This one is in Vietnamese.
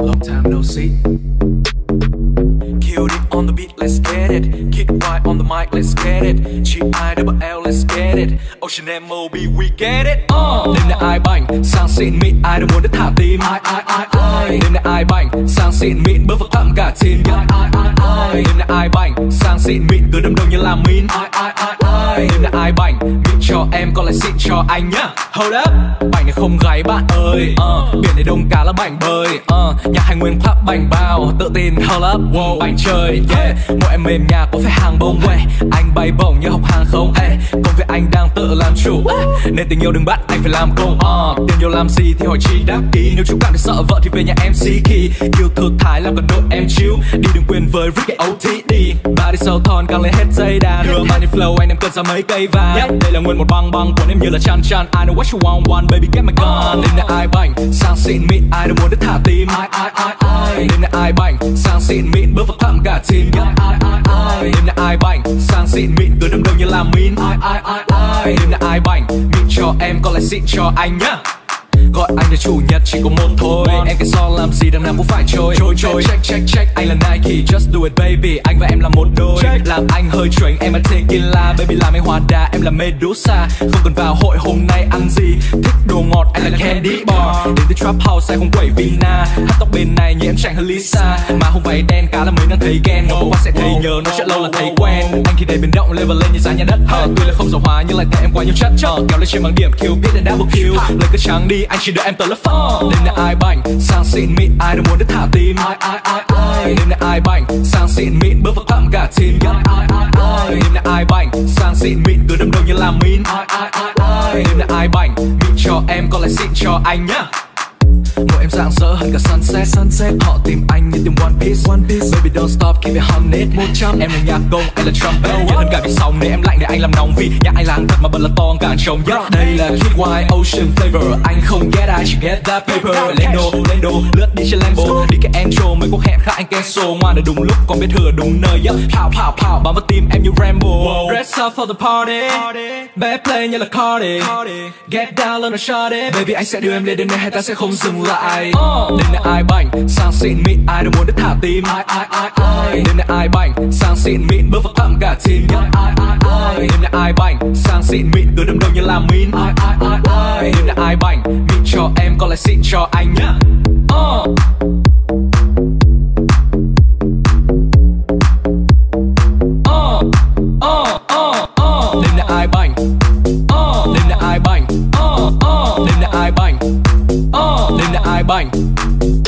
Long time no see. Killed it on the beat, let's get it. Kid Wild on the mic, let's get it. G I W L, let's get it. Ocean M O B, we get it. Đêm nay ai bảnh, sang xịn mịn, ai đâu muốn được thả tim. Đêm nay ai bảnh, sang xịn mịn, bước vào thẳm cả team. Đêm nay ai bảnh, sang xịn mịn, cứ đâm đầu như là min. Đêm nay ai bảnh, mịn cho em, còn lại xịn cho anh nhá. Hold up, bảnh này không gáy bạn ơi. Biển này đông cá là bảnh bơi. Nhà Hải Nguyên club bảnh bao, tự tin hold up, wow, bảnh chơi. Yeah, mỗi em mềm nhà có phải hàng bông quay. Anh bay bổng như học hàng không. Công việc anh đang tự làm chủ, nên tình yêu đừng bắt anh phải làm công. Tiền nhiều làm gì thì hỏi chi đáp ý. Nếu chú cảm thấy sợ vợ thì về nhà MC Kỳ. Yêu thực thái làm gần đội em chiếu. Đi đừng quên với Ricket O.T.D. Body sâu thon càng lên hết dây đàn. Đưa money flow anh em cần ra mấy cây vàng. Đây là nguyên một băng băng cuốn em như là chan chan. I know what you want, one baby get my gun. Đêm nay ai bảnh, sang xịn mịn, ai đâu muốn được thả tim. Đêm nay ai bảnh, sang xịn mịn, bước vào thẳm cả team. Đêm nay ai bảnh, sang xịn mịn, cứ đâm đầu như là min. Đêm nay ai bảnh, mịn cho em, còn lại xịn cho anh nhá. Gọi anh là chủ nhật chỉ có một thôi. Em cái son làm gì đằng nào cũng phải trôi. Check check check, anh là Nike. Just do it baby, anh và em là một đôi. Làm anh hơi chuảnh, em là tequila. Baby làm anh hòa đá, em là Medusa. Không cần vào hội hôm nay ăn gì. Thích đồ ngọt, anh là candy bar. Đến từ trap house, anh không quẩy vina. Hát tóc bên này như em chẳng hơn Lisa. Mà hôm váy đen cá là mới đang thấy Ken. Ngồi qua sẽ thấy nhớ, nói chuyện lâu là thấy quen. Anh khi đầy biến động, level lên như giá nhà đất. Tuy là không giàu hóa nhưng lại tại em quá nhiều chất. Kéo lên trên bằng điểm kill, biết là double kill. Lời cứ trắng đi, anh chỉ đợi em tới lớp phone. Đêm nay ai bảnh, sang xịn mịn, ai đâu muốn được thả tim. Đêm nay ai bảnh, sang xịn mịn, bước vào thẳm cả team. Đêm nay ai bảnh, sang xịn mịn, cứ đâm đầu như là min. Đêm nay ai bảnh, mịn cho em, còn lại xịn cho anh nhá. Môi em rạng rỡ hơn cả sunset. Họ tìm anh như tìm One Piece. Baby don't stop, keep it honest. 100. Em là nhạc công, anh là Trumpet. Nhớ hơn cả vì sóng để em lạnh để anh làm nóng. Vì nhà anh là hàng thật mà bật là to cả hàng trống. Đây là Kid Wild Ocean Flavor. Anh không get I, chỉ get that paper. Lên đồ, lướt đi trên Lambo. DK Andrew, mấy cuộc hẹn khác anh cancel. Ngoan ở đúng lúc, còn biết thừa đúng nơi. Pow, bám vào tim em như Rambo. Dress up for the party. Bad play như là Cardi. Get down, learn to shot it. Baby anh sẽ đưa em lên đêm nay, hai ta sẽ không dừng lại. Đêm nay ai bảnh, sang xịn mịn, ai đâu muốn được thả tim. Đêm nay ai bảnh, sang xịn mịn, bước vào thẳm cả team. Đêm nay ai bảnh, sang xịn mịn, cứ đâm đầu như là min. Đêm nay ai bảnh, mịn cho em, còn lại xịn cho anh nhá. Đêm nay ai bảnh, đêm nay ai bảnh, đêm nay ai bảnh, đêm nay ai bảnh.